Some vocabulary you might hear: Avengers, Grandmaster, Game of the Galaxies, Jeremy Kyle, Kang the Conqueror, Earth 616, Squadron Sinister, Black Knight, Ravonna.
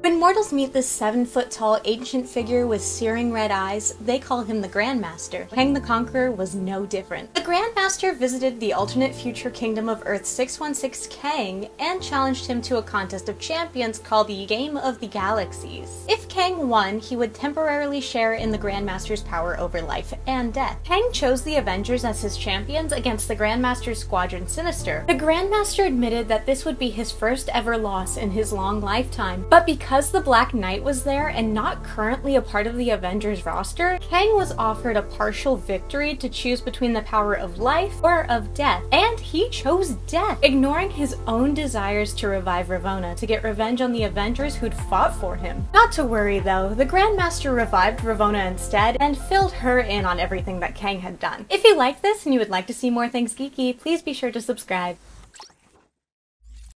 When mortals meet this 7-foot-tall ancient figure with searing red eyes, they call him the Grandmaster. Kang the Conqueror was no different. The Grandmaster visited the alternate future kingdom of Earth 616 Kang and challenged him to a contest of champions called the Game of the Galaxies. If Kang won, he would temporarily share in the Grandmaster's power over life and death. Kang chose the Avengers as his champions against the Grandmaster's Squadron Sinister. The Grandmaster admitted that this would be his first ever loss in his long lifetime, but because the Black Knight was there and not currently a part of the Avengers roster, Kang was offered a partial victory to choose between the power of life or of death, and he chose death, ignoring his own desires to revive Ravonna to get revenge on the Avengers who'd fought for him. Not to worry though, the Grandmaster revived Ravonna instead and filled her in on everything that Kang had done. If you liked this and you would like to see more things geeky, please be sure to subscribe.